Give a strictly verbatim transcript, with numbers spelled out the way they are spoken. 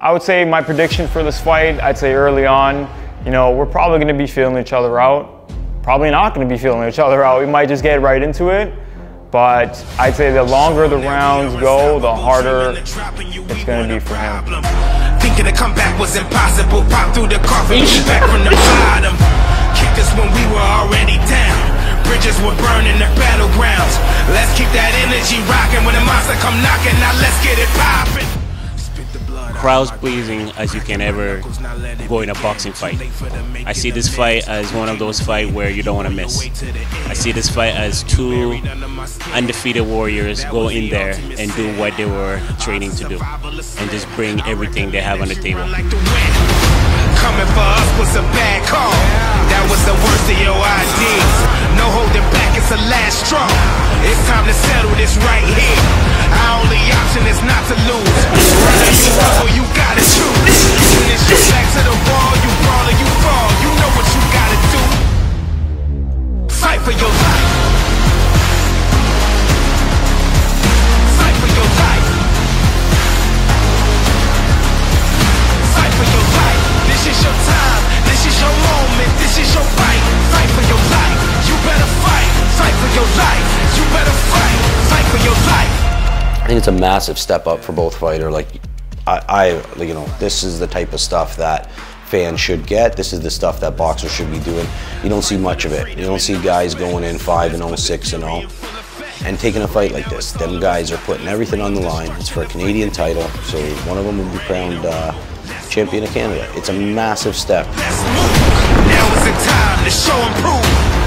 I would say my prediction for this fight, I'd say early on, you know, we're probably going to be feeling each other out. Probably not going to be feeling each other out. We might just get right into it. But I'd say the longer the rounds go, the harder it's going to be for him. Thinking the comeback was impossible. Pop through the coffin, back from the bottom. Kicked us when we were already down. Bridges were burning the battlegrounds. Let's keep that energy rocking. When the monster come knocking, now let's get it popping. Crowds pleasing as you can ever go in a boxing fight. I see this fight as one of those fights where you don't want to miss. I see this fight as two undefeated warriors go in there and do what they were training to do and just bring everything they have on the table. Coming for us was a bad call. That was the worst of your ideas. No holding back, it's the last straw. It's time to settle this right here. Our only option is not to lose. You gotta choose. When it's your back to the wall, you brawl or you fall. You know what you gotta do. Fight for your life. Fight for your life. Fight for your life. This is your time. This is your moment. This is your fight. Fight for your life. You better fight. Fight for your life. You better fight. Fight for your life. I think it's a massive step up for both fighters. Like, I, I, you know, this is the type of stuff that fans should get. This is the stuff that boxers should be doing. You don't see much of it. You don't see guys going in five and oh, six and oh, and taking a fight like this. Them guys are putting everything on the line. It's for a Canadian title, so one of them will be crowned uh, champion of Canada. It's a massive step. Now is the time to show and prove.